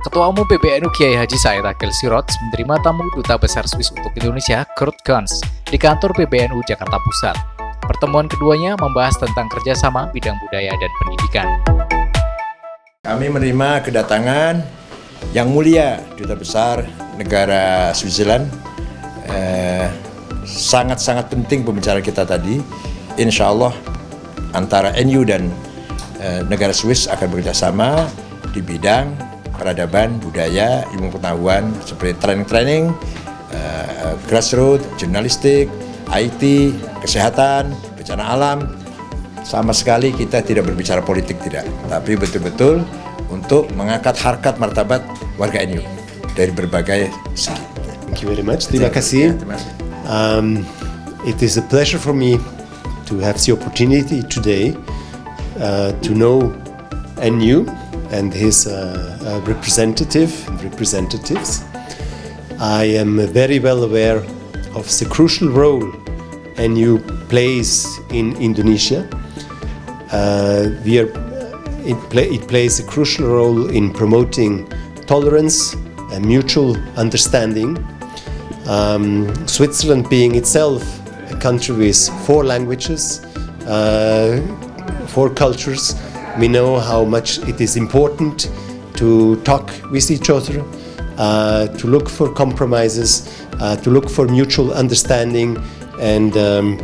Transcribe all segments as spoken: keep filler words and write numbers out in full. Ketua Umum P B N U Kyai Haji Said Aqil Siroj menerima tamu Duta Besar Swiss untuk Indonesia, Kurt Kunz, di kantor P B N U Jakarta Pusat. Pertemuan keduanya membahas tentang kerjasama bidang budaya dan pendidikan. Kami menerima kedatangan Yang Mulia Duta Besar Negara Switzerland. Sangat-sangat eh, penting pembicaraan kita tadi. Insya Allah antara N U dan eh, negara Swiss akan bekerjasama di bidang peradaban, budaya, ilmu pengetahuan seperti training-training, uh, grassroots, jurnalistik, I T, kesehatan, bencana alam. Sama sekali kita tidak berbicara politik, tidak, tapi betul-betul untuk mengangkat harkat martabat warga N U dari berbagai segi. Thank you very much. Terima kasih. Um, it is a pleasure for me to have the opportunity today uh, to know N U and his uh, uh, representative and representatives. I am very well aware of the crucial role N U plays in Indonesia. Uh, we are, it, play, it plays a crucial role in promoting tolerance and mutual understanding. Um, Switzerland being itself a country with four languages, uh, four cultures, we know how much it is important to talk with each other, uh, to look for compromises, uh, to look for mutual understanding, and um,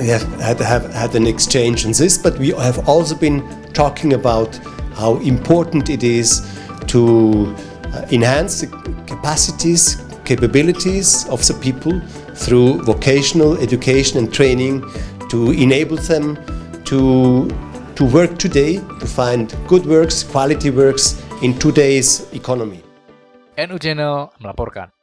we have had, have had an exchange on this, but we have also been talking about how important it is to uh, enhance the capacities, capabilities of the people through vocational education and training to enable them to to work today, to find good works, quality works in today's economy. N U Channel melaporkan.